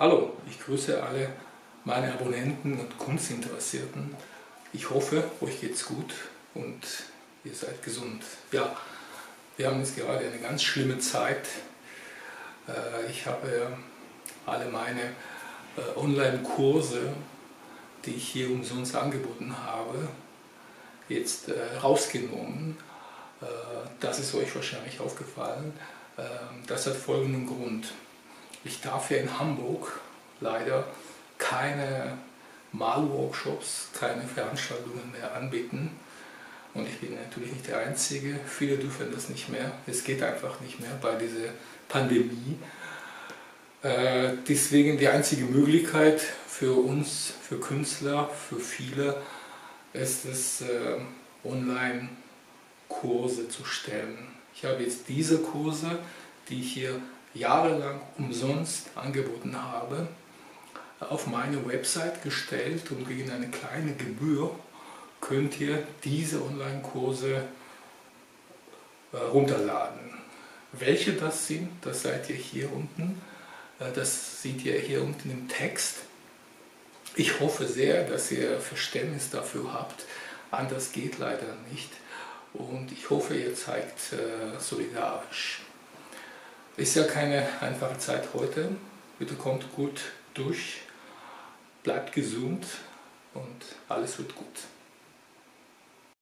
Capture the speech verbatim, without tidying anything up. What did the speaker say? Hallo, ich grüße alle meine Abonnenten und Kunstinteressierten. Ich hoffe, euch geht's gut und ihr seid gesund. Ja, wir haben jetzt gerade eine ganz schlimme Zeit. Ich habe alle meine Online-Kurse, die ich hier umsonst angeboten habe, jetzt rausgenommen. Das ist euch wahrscheinlich aufgefallen. Das hat folgenden Grund. Ich darf hier in Hamburg leider keine Malworkshops, keine Veranstaltungen mehr anbieten. Und ich bin natürlich nicht der Einzige. Viele dürfen das nicht mehr. Es geht einfach nicht mehr bei dieser Pandemie. Äh, deswegen die einzige Möglichkeit für uns, für Künstler, für viele, ist es, äh, Online-Kurse zu stellen. Ich habe jetzt diese Kurse, die ich hier jahrelang umsonst angeboten habe, auf meine Website gestellt, und gegen eine kleine Gebühr könnt ihr diese Online-Kurse äh, runterladen. Welche das sind, das seid ihr hier unten, äh, das seht ihr hier unten im Text. Ich hoffe sehr, dass ihr Verständnis dafür habt, anders geht leider nicht, und ich hoffe, ihr zeigt äh, solidarisch. Ist ja keine einfache Zeit heute. Bitte kommt gut durch, bleibt gesund und alles wird gut.